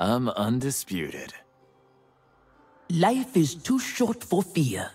I'm undisputed. Life is too short for fear.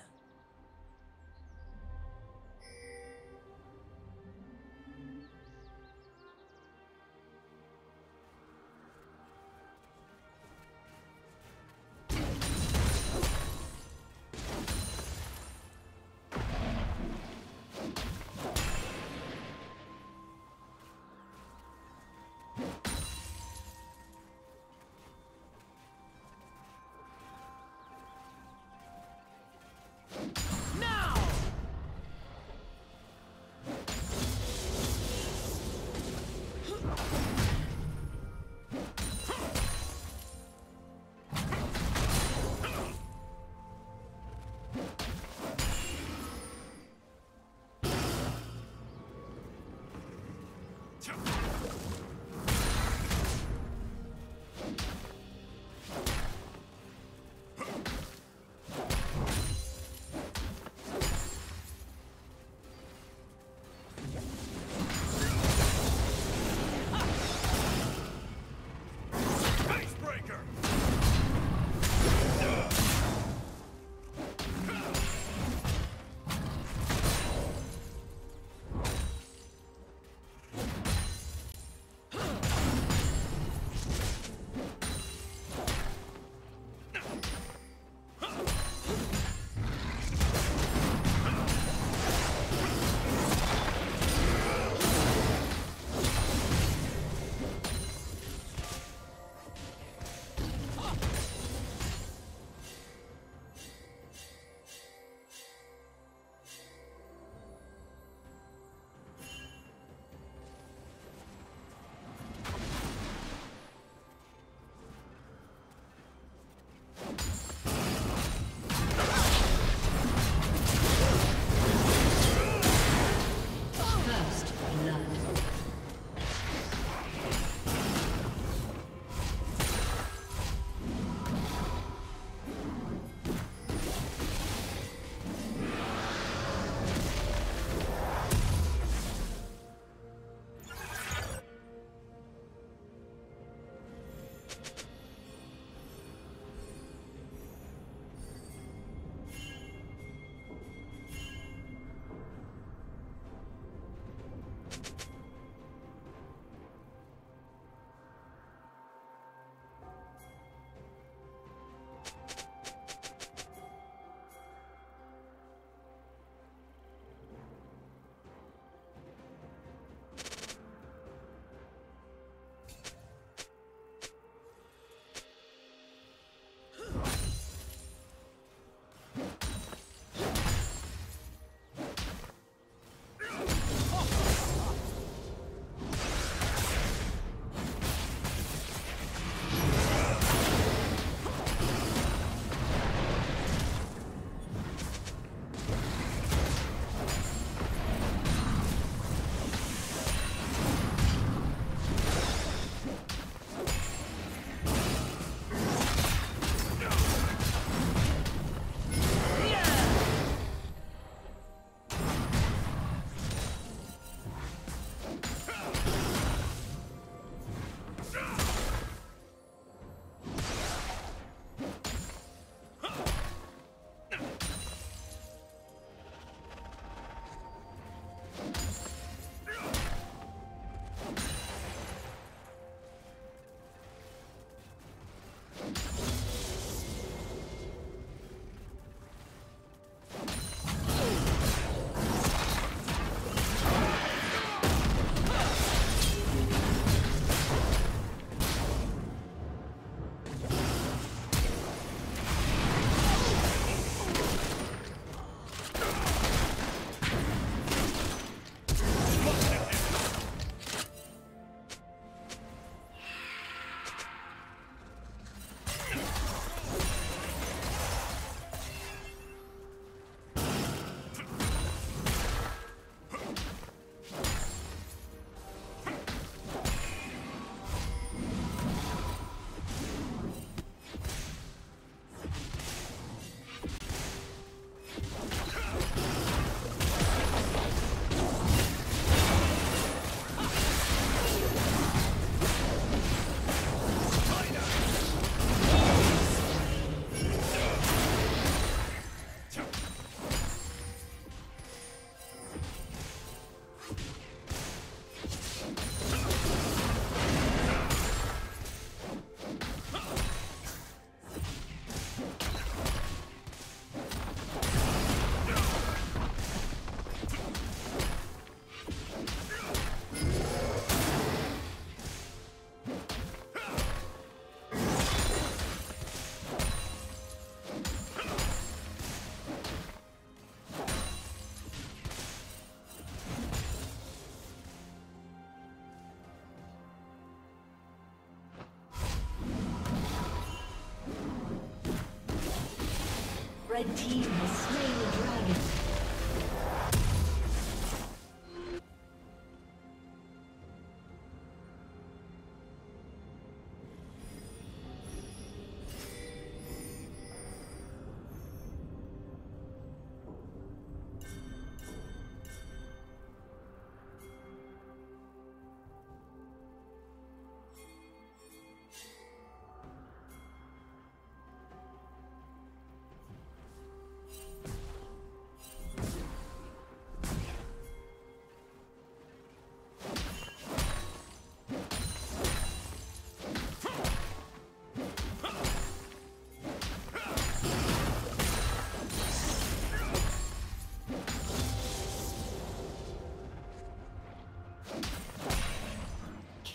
Red team has slain the dragon.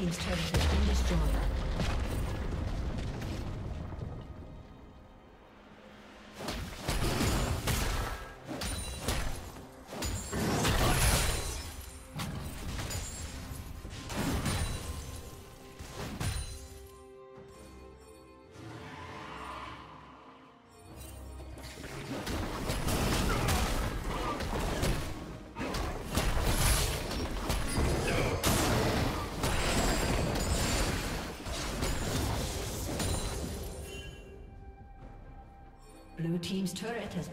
Team's turret has been Team's turret has been destroyed. Blue team's turret has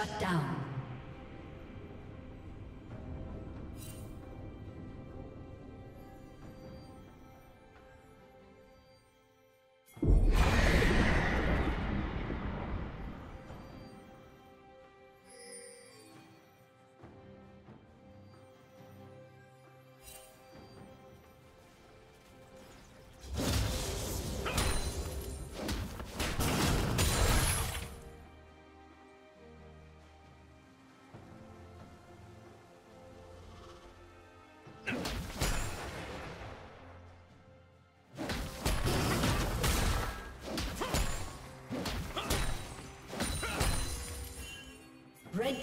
Shut down. Red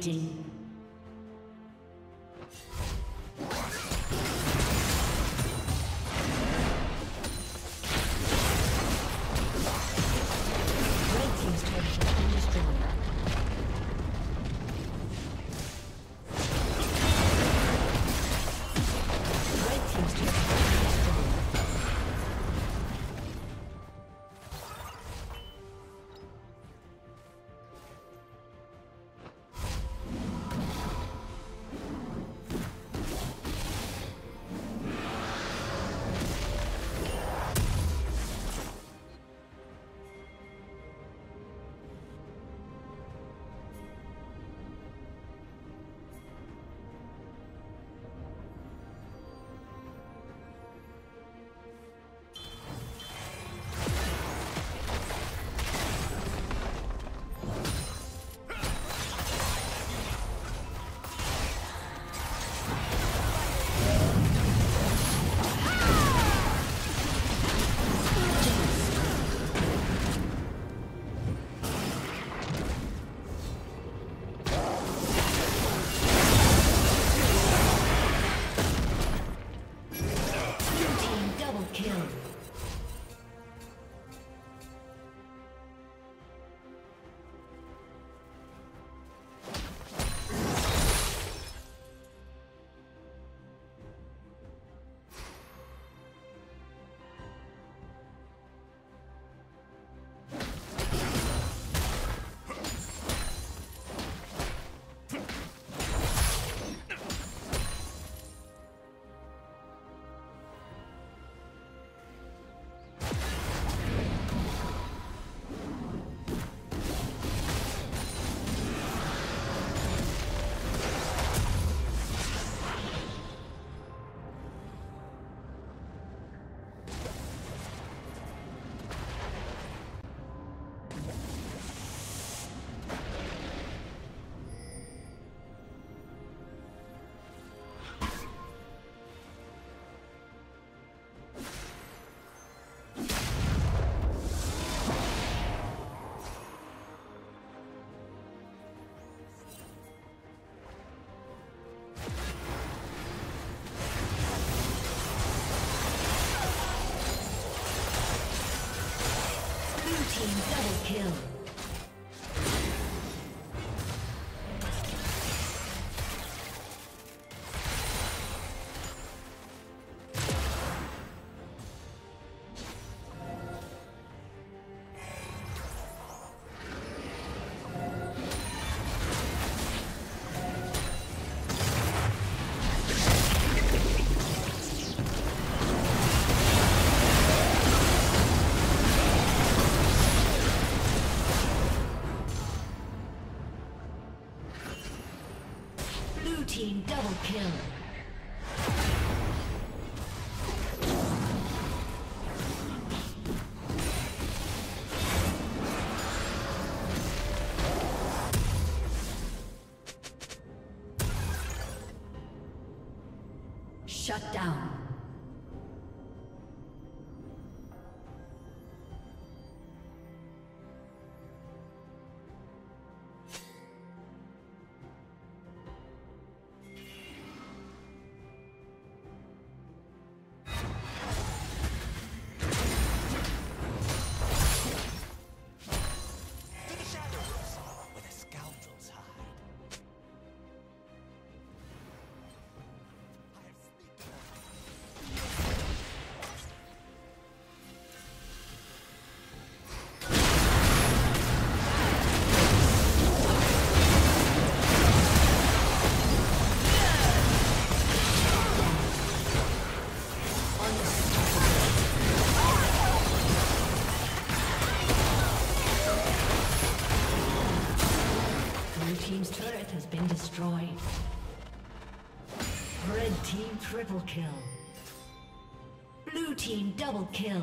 dominating. Double kill. Double kill. Shut down. Destroyed. Red team triple kill. Blue team double kill.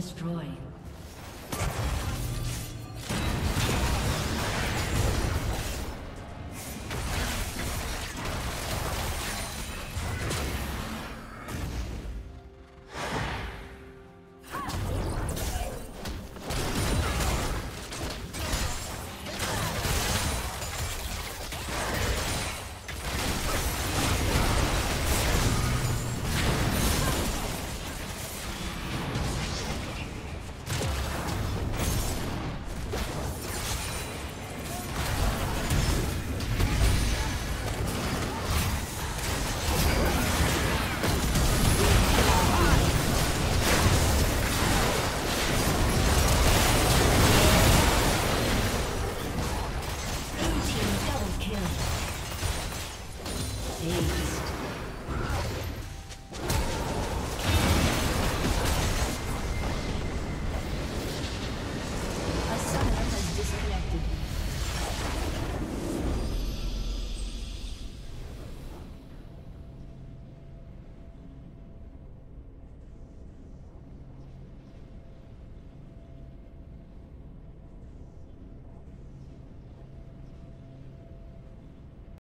destroyed.